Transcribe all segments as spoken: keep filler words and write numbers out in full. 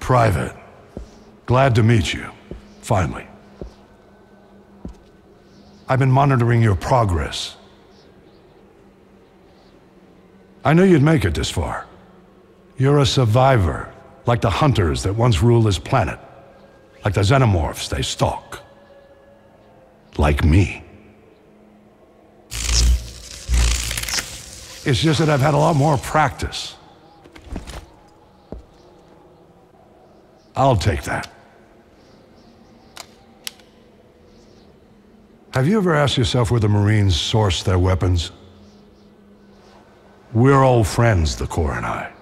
Private, glad to meet you, finally. I've been monitoring your progress. I knew you'd make it this far. You're a survivor, like the hunters that once ruled this planet, like the xenomorphs they stalk, like me. It's just that I've had a lot more practice. I'll take that. Have you ever asked yourself where the Marines source their weapons? We're old friends, the Corps and I.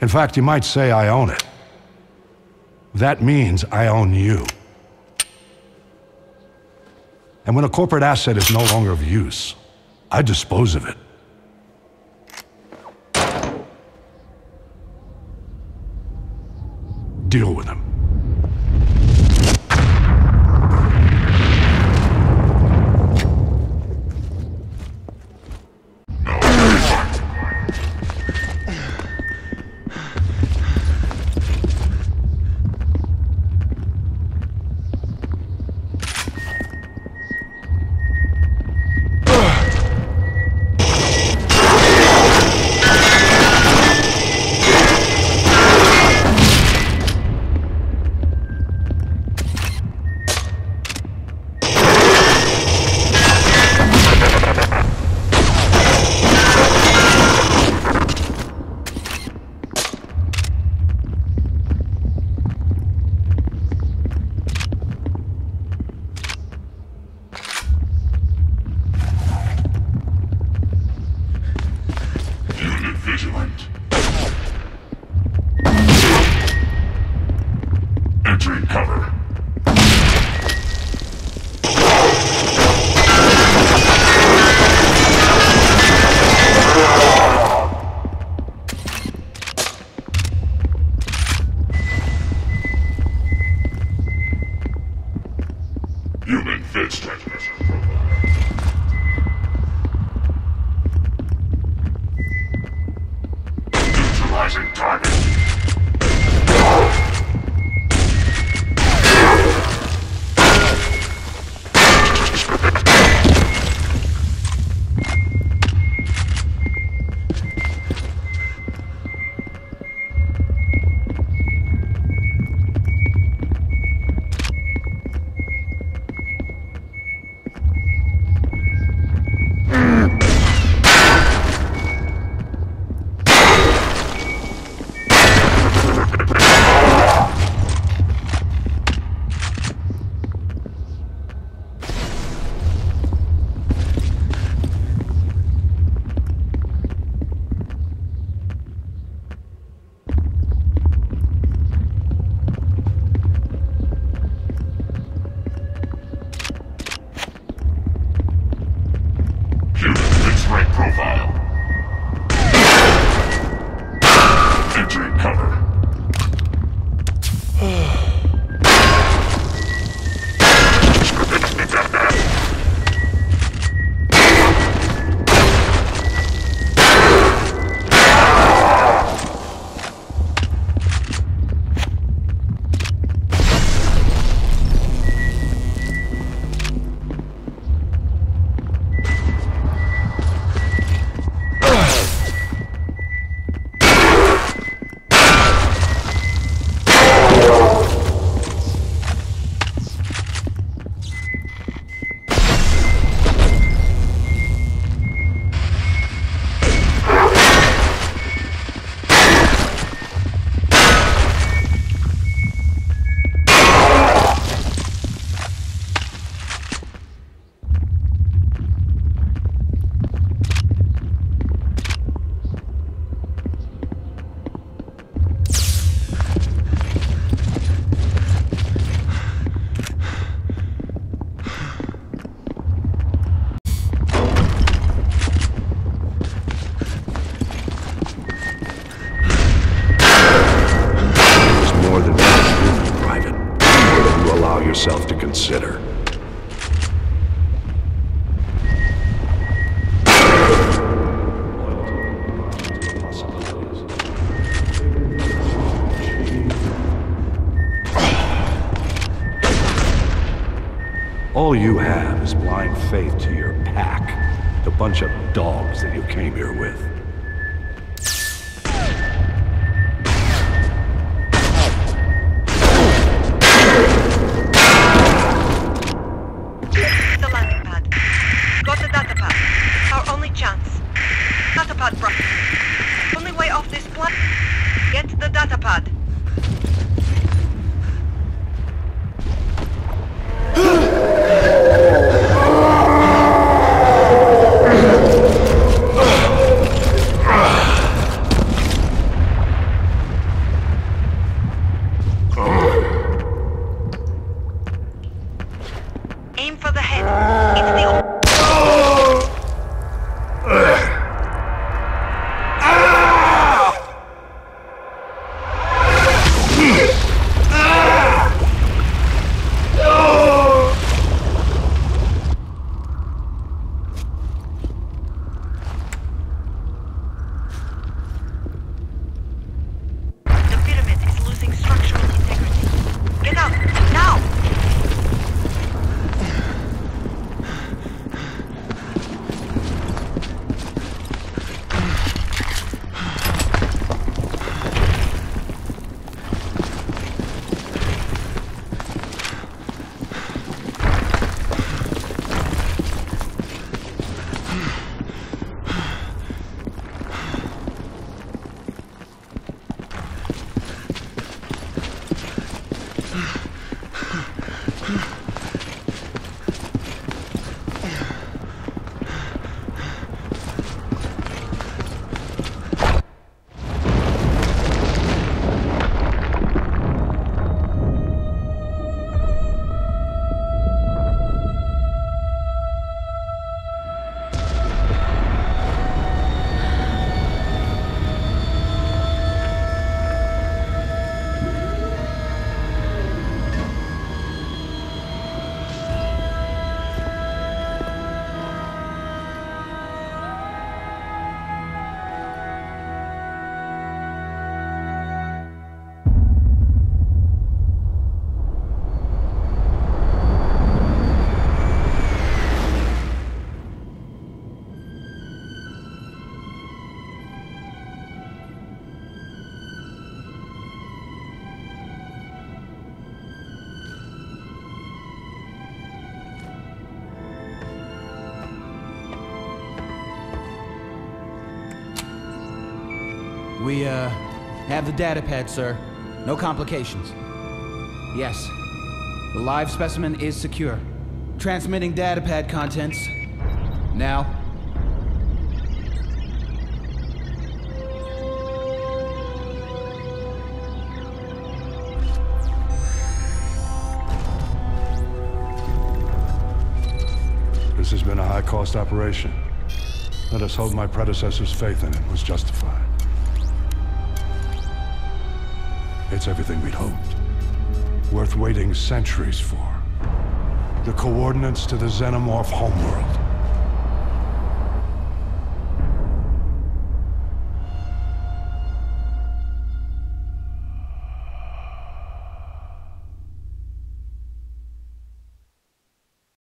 In fact, you might say I own it. That means I own you. And when a corporate asset is no longer of use, I dispose of it. Deal with them. Threat profile. Entering cover. Yourself to consider. All you have is blind faith to your pack, the bunch of dogs that you came here with. We, uh, have the datapad, sir. No complications. Yes. The live specimen is secure. Transmitting datapad contents. Now. This has been a high-cost operation. Let us hold my predecessor's faith in it was justified. It's everything we'd hoped. Worth waiting centuries for. The coordinates to the xenomorph homeworld.